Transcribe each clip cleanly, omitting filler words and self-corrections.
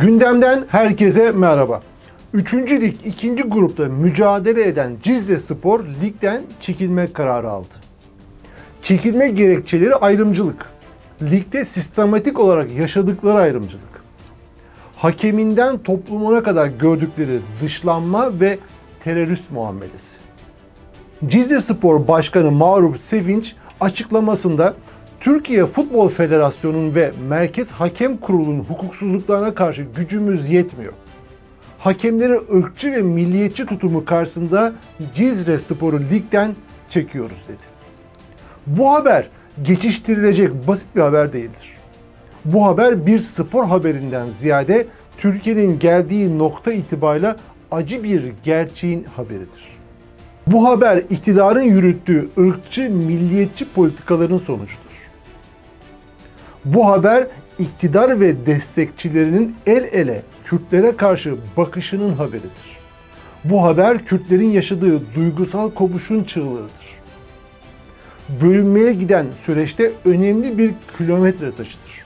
Gündemden herkese merhaba. 3. Lig 2. grupta mücadele eden Cizrespor ligden çekilme kararı aldı. Çekilme gerekçeleri ayrımcılık. Ligde sistematik olarak yaşadıkları ayrımcılık. Hakeminden toplumuna kadar gördükleri dışlanma ve terörist muamelesi. Cizrespor Başkanı Maruf Sevinç açıklamasında Türkiye Futbol Federasyonu'nun ve Merkez Hakem Kurulu'nun hukuksuzluklarına karşı gücümüz yetmiyor. Hakemlere ırkçı ve milliyetçi tutumu karşısında Cizrespor'u ligden çekiyoruz dedi. Bu haber geçiştirilecek basit bir haber değildir. Bu haber bir spor haberinden ziyade Türkiye'nin geldiği nokta itibariyle acı bir gerçeğin haberidir. Bu haber iktidarın yürüttüğü ırkçı, milliyetçi politikaların sonucudur. Bu haber iktidar ve destekçilerinin el ele Kürtlere karşı bakışının haberidir. Bu haber Kürtlerin yaşadığı duygusal kopuşun çığlığıdır. Bölünmeye giden süreçte önemli bir kilometre taşıdır.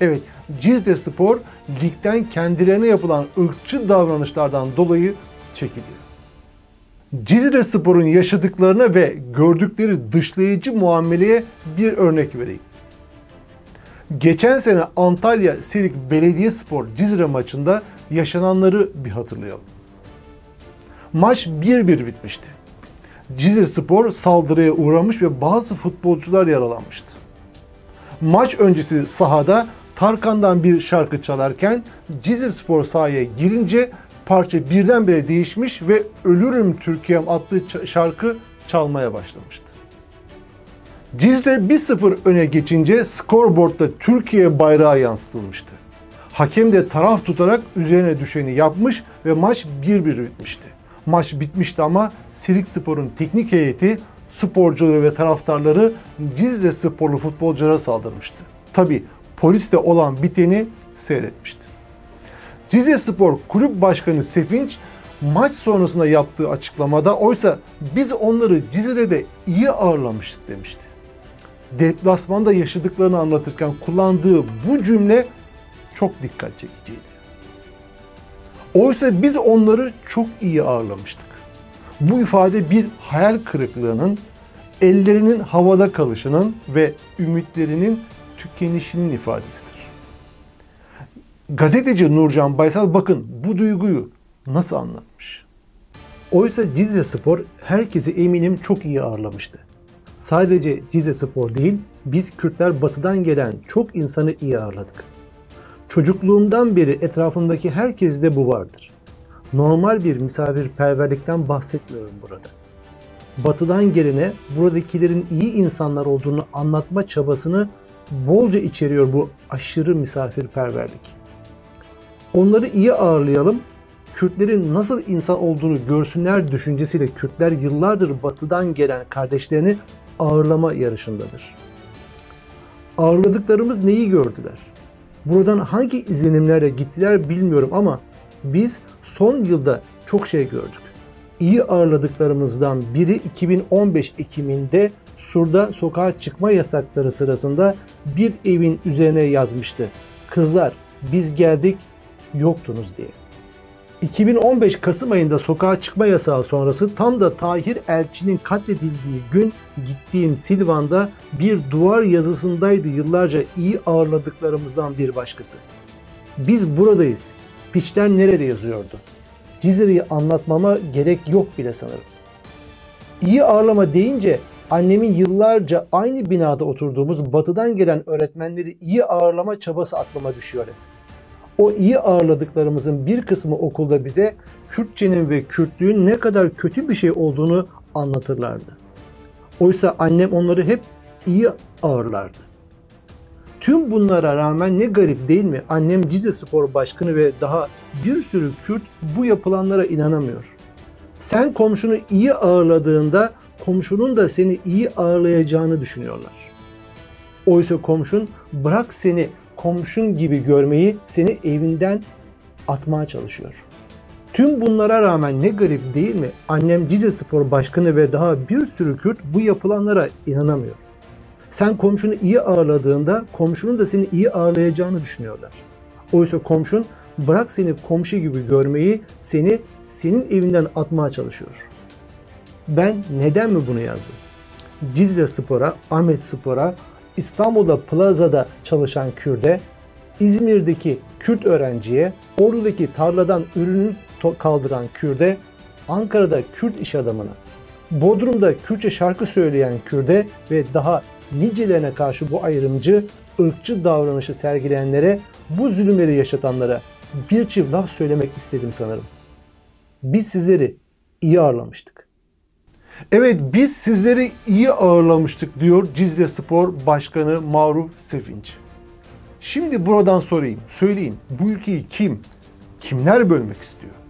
Evet, Cizrespor ligden kendilerine yapılan ırkçı davranışlardan dolayı çekiliyor. Cizrespor'un yaşadıklarına ve gördükleri dışlayıcı muameleye bir örnek vereyim. Geçen sene Antalya Serik Belediyespor Cizre maçında yaşananları bir hatırlayalım. Maç 1-1 bitmişti. Cizrespor saldırıya uğramış ve bazı futbolcular yaralanmıştı. Maç öncesi sahada Tarkan'dan bir şarkı çalarken Cizrespor sahaya girince parça birdenbire değişmiş ve "Ölürüm Türkiye'm" adlı şarkı çalmaya başlamıştı. Cizre 1-0 öne geçince skorboardda Türkiye bayrağı yansıtılmıştı. Hakem de taraf tutarak üzerine düşeni yapmış ve maç 1-1 bitmişti. Maç bitmişti ama Selikspor'un teknik heyeti, sporcuları ve taraftarları Cizresporlu futbolculara saldırmıştı. Tabi polis de olan biteni seyretmişti. Cizrespor Kulüp Başkanı Sevinç maç sonrasında yaptığı açıklamada "Oysa biz onları Cizre'de iyi ağırlamıştık" demişti. Deplasmanda yaşadıklarını anlatırken kullandığı bu cümle çok dikkat çekiciydi. "Oysa biz onları çok iyi ağırlamıştık." Bu ifade bir hayal kırıklığının, ellerinin havada kalışının ve ümitlerinin tükenişinin ifadesidir. Gazeteci Nurcan Baysal bakın bu duyguyu nasıl anlatmış. "Oysa Cizrespor herkesi eminim çok iyi ağırlamıştı. Sadece Cizrespor değil, biz Kürtler batıdan gelen çok insanı iyi ağırladık. Çocukluğumdan beri etrafımdaki herkes de bu vardır. Normal bir misafirperverlikten bahsetmiyorum burada. Batıdan gelene buradakilerin iyi insanlar olduğunu anlatma çabasını bolca içeriyor bu aşırı misafirperverlik. Onları iyi ağırlayalım, Kürtlerin nasıl insan olduğunu görsünler düşüncesiyle Kürtler yıllardır batıdan gelen kardeşlerini ağırlama yarışındadır. Ağırladıklarımız neyi gördüler? Buradan hangi izlenimlerle gittiler bilmiyorum ama biz son yılda çok şey gördük. İyi ağırladıklarımızdan biri 2015 Ekim'inde Sur'da sokağa çıkma yasakları sırasında bir evin üzerine yazmıştı. Kızlar biz geldik, yoktunuz diye. 2015 Kasım ayında sokağa çıkma yasağı sonrası tam da Tahir Elçi'nin katledildiği gün gittiğim Silvan'da bir duvar yazısındaydı yıllarca iyi ağırladıklarımızdan bir başkası. Biz buradayız. Piçler nerede yazıyordu? Cizre'yi anlatmama gerek yok bile sanırım. İyi ağırlama deyince annemin yıllarca aynı binada oturduğumuz batıdan gelen öğretmenleri iyi ağırlama çabası aklıma düşüyor hep. O iyi ağırladıklarımızın bir kısmı okulda bize Kürtçenin ve Kürtlüğün ne kadar kötü bir şey olduğunu anlatırlardı. Oysa annem onları hep iyi ağırlardı. Tüm bunlara rağmen ne garip değil mi? Annem Cizrespor Başkanı ve daha bir sürü Kürt bu yapılanlara inanamıyor. Sen komşunu iyi ağırladığında komşunun da seni iyi ağırlayacağını düşünüyorlar. Oysa komşun bırak seni komşun gibi görmeyi, seni evinden atmaya çalışıyor. Tüm bunlara rağmen ne garip değil mi? Annem Cizrespor Başkanı ve daha bir sürü Kürt bu yapılanlara inanamıyor. Sen komşunu iyi ağırladığında komşunun da seni iyi ağırlayacağını düşünüyorlar. Oysa komşun Bırak seni komşu gibi görmeyi, seni senin evinden atmaya çalışıyor. Ben neden mi bunu yazdım? Cizrespor'a, Ahmetspor'a, İstanbul'da plazada çalışan Kürt'e, İzmir'deki Kürt öğrenciye, Ordu'daki tarladan ürünü kaldıran Kürt'e, Ankara'da Kürt iş adamına, Bodrum'da Kürtçe şarkı söyleyen Kürt'e ve daha nicelerine karşı bu ayrımcı, ırkçı davranışı sergileyenlere, bu zulümleri yaşatanlara bir çift laf söylemek istedim sanırım. Biz sizleri iyi ağırlamıştık. Evet, biz sizleri iyi ağırlamıştık diyor Cizrespor Başkanı Maruf Sevinç. Şimdi buradan sorayım, söyleyeyim, bu ülkeyi kimler bölmek istiyor?